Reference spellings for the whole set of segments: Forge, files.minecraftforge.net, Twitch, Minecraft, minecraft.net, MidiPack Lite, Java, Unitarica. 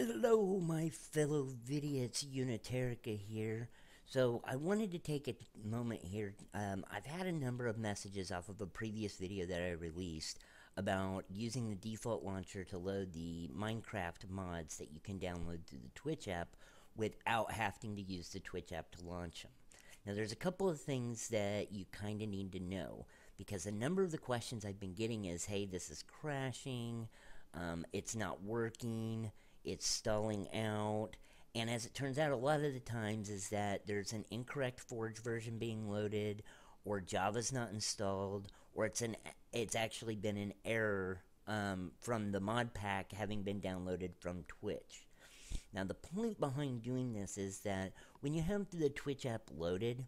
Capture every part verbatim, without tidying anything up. Hello my fellow vidiots, Unitarica here. So I wanted to take a moment here. Um, I've had a number of messages off of a previous video that I released about using the default launcher to load the Minecraft mods that you can download through the Twitch app without having to use the Twitch app to launch them. Now there's a couple of things that you kind of need to know, because a number of the questions I've been getting is, hey, this is crashing, um, it's not working, it's stalling out, and as it turns out a lot of the times is that there's an incorrect Forge version being loaded, or Java's not installed, or it's an it's actually been an error um, from the mod pack having been downloaded from Twitch. Now the point behind doing this is that when you have the Twitch app loaded,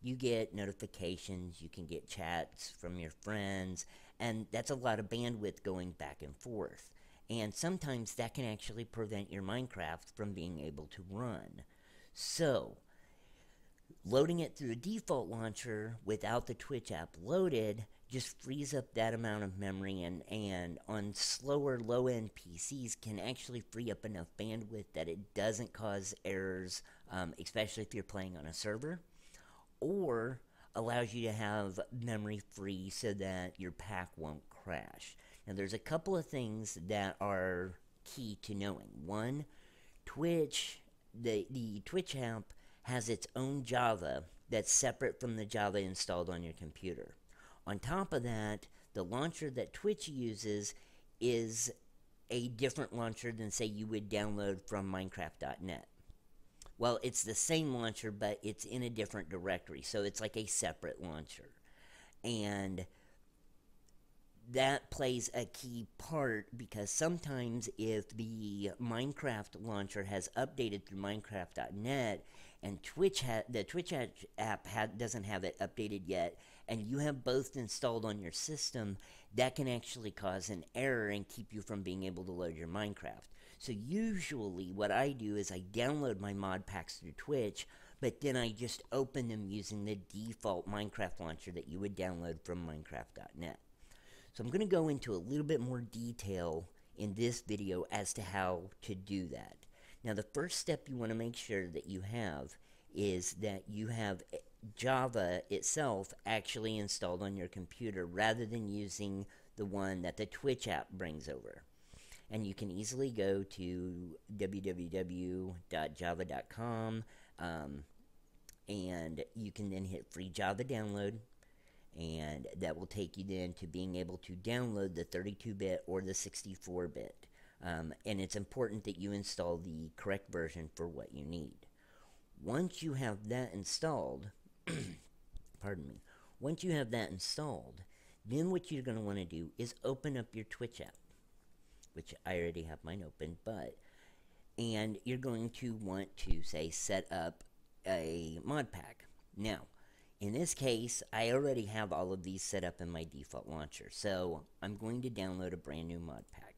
you get notifications, you can get chats from your friends, and that's a lot of bandwidth going back and forth. And sometimes that can actually prevent your Minecraft from being able to run. So, loading it through the default launcher without the Twitch app loaded just frees up that amount of memory, and, and on slower low-end P Cs can actually free up enough bandwidth that it doesn't cause errors, um, especially if you're playing on a server, or allows you to have memory free so that your pack won't crash. Now there's a couple of things that are key to knowing. One, Twitch, the, the Twitch app has its own Java that's separate from the Java installed on your computer. On top of that, the launcher that Twitch uses is a different launcher than, say, you would download from minecraft dot net. Well, it's the same launcher, but it's in a different directory, so it's like a separate launcher. And that plays a key part, because sometimes if the Minecraft launcher has updated through minecraft dot net and Twitch ha the Twitch app ha doesn't have it updated yet, and you have both installed on your system, that can actually cause an error and keep you from being able to load your Minecraft. So usually what I do is I download my mod packs through Twitch, but then I just open them using the default Minecraft launcher that you would download from minecraft dot net. So I'm going to go into a little bit more detail in this video as to how to do that. Now the first step you want to make sure that you have is that you have Java itself actually installed on your computer rather than using the one that the Twitch app brings over. And you can easily go to w w w dot java dot com um, and you can then hit free Java download. And that will take you then to being able to download the thirty-two bit or the sixty-four bit. Um, and it's important that you install the correct version for what you need. Once you have that installed, pardon me, once you have that installed, then what you're going to want to do is open up your Twitch app, which I already have mine open, but, and you're going to want to, say, set up a mod pack. Now, in this case, I already have all of these set up in my default launcher, so I'm going to download a brand new mod pack,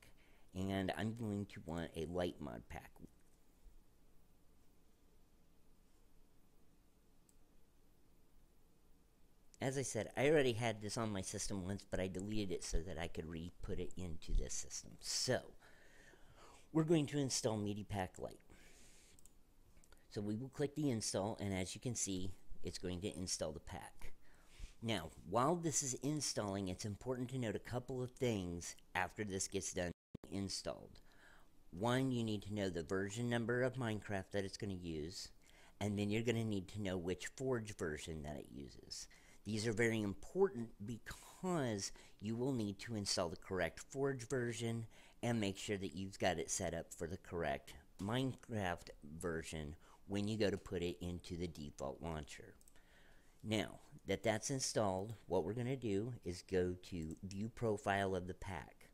and I'm going to want a light mod pack. As I said, I already had this on my system once, but I deleted it so that I could re-put it into this system. So, we're going to install MidiPack Lite. So we will click the install, and as you can see, it's going to install the pack. Now, while this is installing, it's important to note a couple of things after this gets done installed. One, you need to know the version number of Minecraft that it's going to use, and then you're going to need to know which Forge version that it uses. These are very important because you will need to install the correct Forge version and make sure that you've got it set up for the correct Minecraft version when you go to put it into the default launcher. Now that that's installed, what we're going to do is go to view profile of the pack.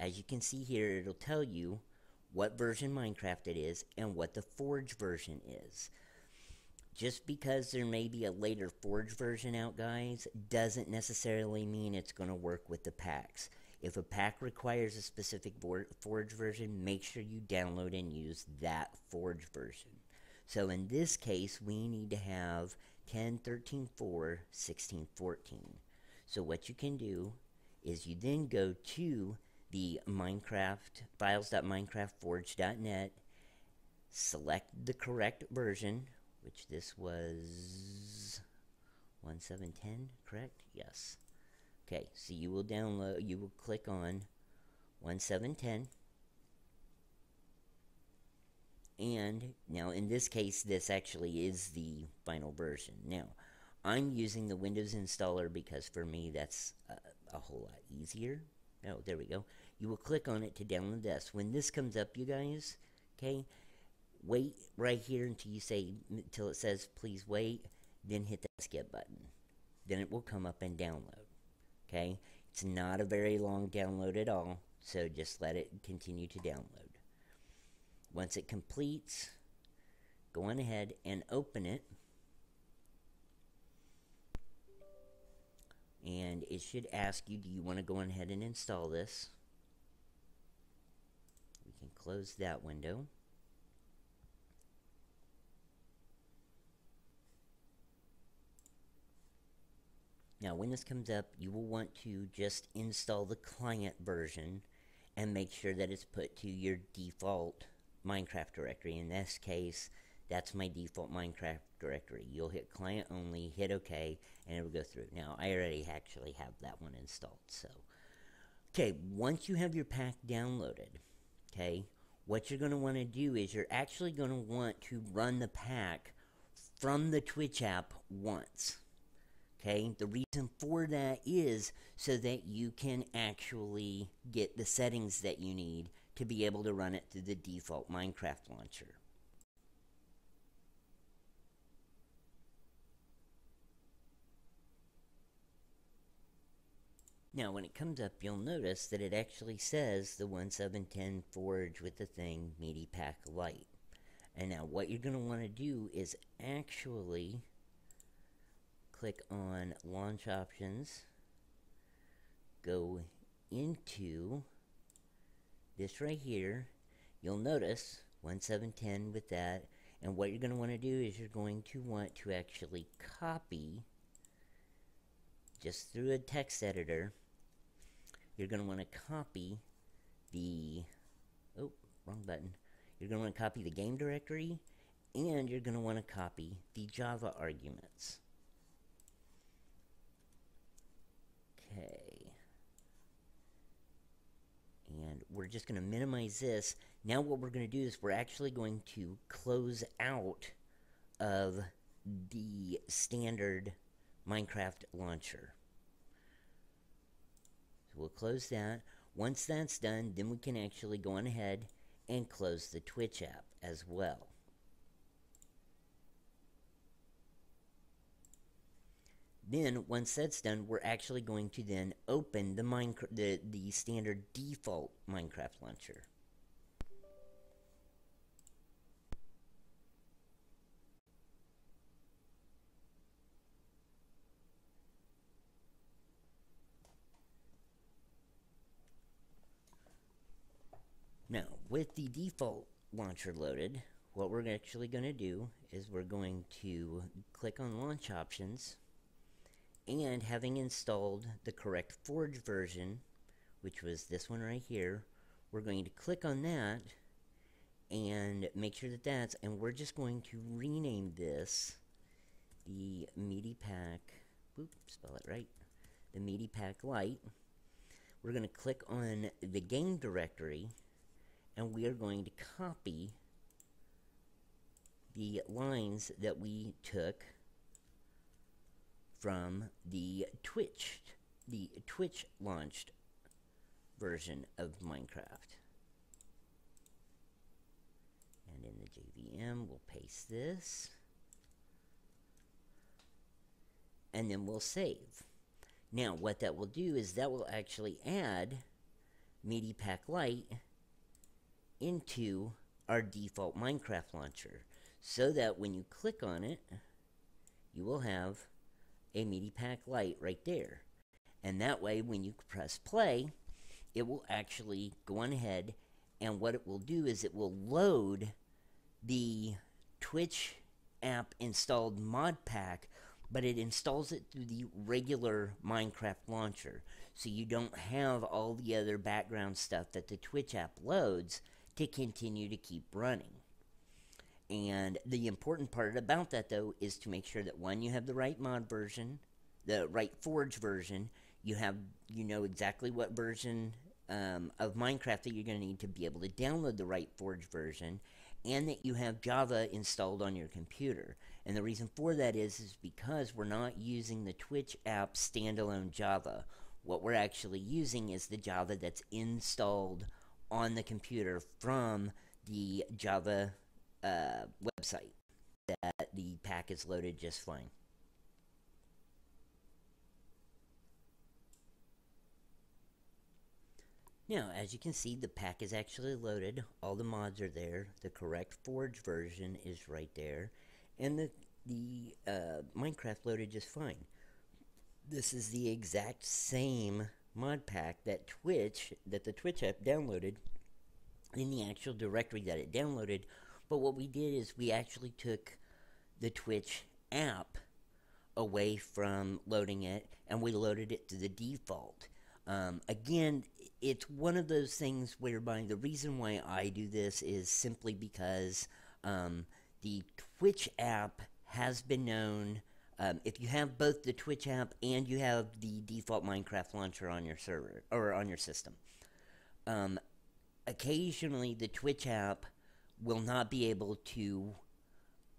As you can see here, it'll tell you what version Minecraft it is and what the Forge version is. Just because there may be a later Forge version out, guys, doesn't necessarily mean it's going to work with the packs. If a pack requires a specific Forge version, make sure you download and use that Forge version. So in this case, we need to have ten, thirteen, four, sixteen, fourteen. So what you can do is you then go to the Minecraft, files dot minecraft forge dot net, select the correct version, which this was one seven one zero, correct? Yes. Okay, so you will download, you will click on one seven one zero. And now in this case, this actually is the final version. Now, I'm using the Windows installer because for me that's a, a whole lot easier. Oh, there we go. You will click on it to download this. When this comes up, you guys, okay, wait right here until you say, until it says please wait, then hit the skip button. Then it will come up and download. Okay, it's not a very long download at all, so just let it continue to download. Once it completes, go on ahead and open it. And it should ask you, do you want to go on ahead and install this? We can close that window. Now, when this comes up, you will want to just install the client version and make sure that it's put to your default Minecraft directory. In this case, that's my default Minecraft directory. You'll hit client only, hit OK, and it'll go through. Now, I already actually have that one installed. So, okay, once you have your pack downloaded, okay, what you're going to want to do is you're actually going to want to run the pack from the Twitch app once. Okay, the reason for that is so that you can actually get the settings that you need to be able to run it through the default Minecraft launcher. Now, when it comes up, you'll notice that it actually says the one seven one zero Forge with the thing MidiPack Lite. And now what you're going to want to do is actually click on Launch Options, go into this right here. You'll notice one seven one zero with that, and what you're going to want to do is you're going to want to actually copy, just through a text editor, you're going to want to copy the, oh, wrong button, you're going to want to copy the game directory, and you're going to want to copy the Java arguments. Okay, and we're just going to minimize this. Now what we're going to do is we're actually going to close out of the standard Minecraft launcher. So we'll close that. Once that's done, then we can actually go on ahead and close the Twitch app as well. Then, once that's done, we're actually going to then open the Minecraft, the, the standard default Minecraft launcher. Now, with the default launcher loaded, what we're actually going to do is we're going to click on Launch Options. And having installed the correct Forge version, which was this one right here, we're going to click on that and make sure that that's, and we're just going to rename this the MidiPack, whoop, spell it right, the MidiPack Lite. We're going to click on the game directory, and we are going to copy the lines that we took from the Twitch, the Twitch launched version of Minecraft. And in the J V M, we'll paste this. And then we'll save. Now, what that will do is that will actually add MidiPack Lite into our default Minecraft launcher, so that when you click on it, you will have a MidiPack Lite right there. And that way, when you press play, it will actually go on ahead, and what it will do is it will load the Twitch app installed mod pack but it installs it through the regular Minecraft launcher, so you don't have all the other background stuff that the Twitch app loads to continue to keep running. And the important part about that, though, is to make sure that, one, you have the right mod version, the right Forge version, you have, you know exactly what version um, of Minecraft that you're going to need to be able to download the right Forge version, and that you have Java installed on your computer. And the reason for that is, is because we're not using the Twitch app standalone Java. What we're actually using is the Java that's installed on the computer from the Java uh, website that the pack is loaded just fine. Now, as you can see, the pack is actually loaded, all the mods are there, the correct Forge version is right there, and the, the uh, Minecraft loaded just fine. This is the exact same mod pack that Twitch, that the Twitch app downloaded in the actual directory that it downloaded, but what we did is we actually took the Twitch app away from loading it, and we loaded it to the default. Um, again, it's one of those things whereby the reason why I do this is simply because um, the Twitch app has been known, um, if you have both the Twitch app and you have the default Minecraft launcher on your server or on your system, um, occasionally the Twitch app will not be able to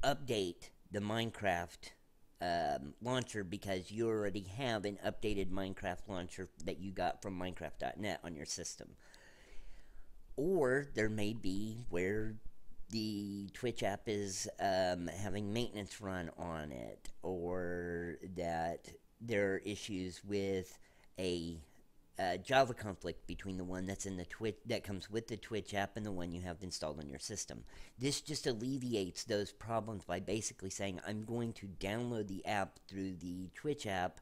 update the Minecraft Um, launcher because you already have an updated Minecraft launcher that you got from minecraft dot net on your system. Or there may be where the Twitch app is um, having maintenance run on it, or that there are issues with a uh, Java conflict between the one that's in the Twitch that comes with the Twitch app and the one you have installed on your system. This just alleviates those problems by basically saying, I'm going to download the app through the Twitch app,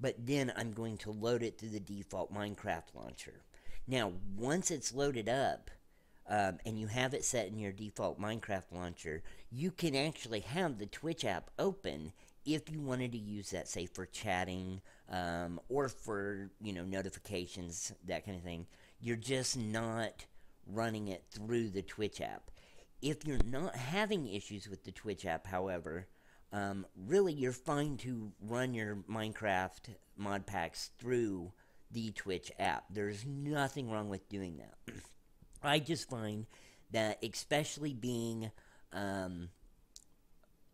but then I'm going to load it through the default Minecraft launcher. Now, once it's loaded up, um, and you have it set in your default Minecraft launcher, you can actually have the Twitch app open if you wanted to use that, say, for chatting um, or for, you know, notifications, that kind of thing. You're just not running it through the Twitch app. If you're not having issues with the Twitch app, however, um, really you're fine to run your Minecraft mod packs through the Twitch app. There's nothing wrong with doing that. I just find that, especially being um,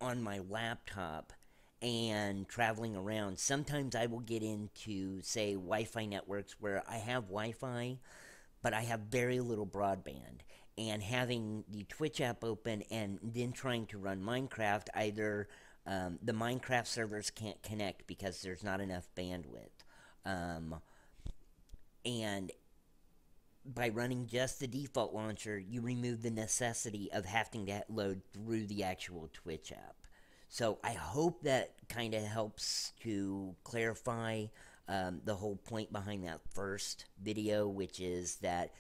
on my laptop and traveling around, sometimes I will get into, say, Wi-Fi networks where I have Wi-Fi, but I have very little broadband. And having the Twitch app open and then trying to run Minecraft, either um, the Minecraft servers can't connect because there's not enough bandwidth. Um, and by running just the default launcher, you remove the necessity of having to load through the actual Twitch app. So I hope that kind of helps to clarify um, the whole point behind that first video, which is that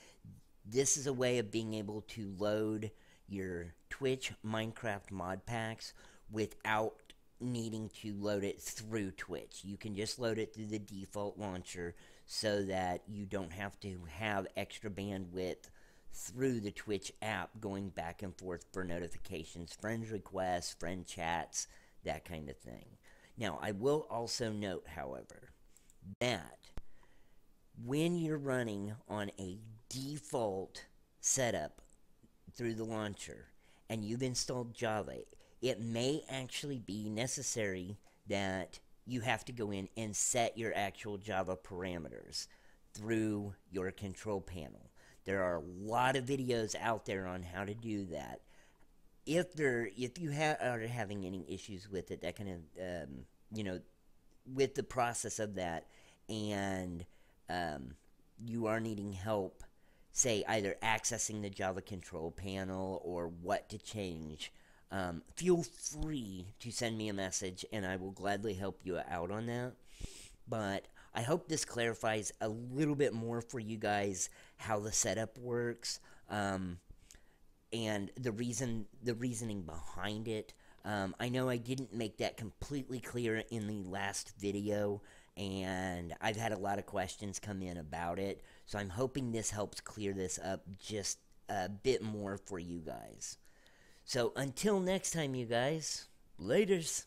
this is a way of being able to load your Twitch Minecraft mod packs without needing to load it through Twitch. You can just load it through the default launcher so that you don't have to have extra bandwidth through the Twitch app going back and forth for notifications, friend requests, friend chats, that kind of thing. Now, I will also note, however, that when you're running on a default setup through the launcher and you've installed Java, it may actually be necessary that you have to go in and set your actual Java parameters through your control panel. There are a lot of videos out there on how to do that. If there, if you ha are having any issues with it, that kind of, um, you know, with the process of that, and um, you are needing help, say, either accessing the Java control panel or what to change, um, feel free to send me a message, and I will gladly help you out on that. But I hope this clarifies a little bit more for you guys how the setup works um, and the reason the reasoning behind it. Um, I know I didn't make that completely clear in the last video, and I've had a lot of questions come in about it, so I'm hoping this helps clear this up just a bit more for you guys. So until next time, you guys, laters!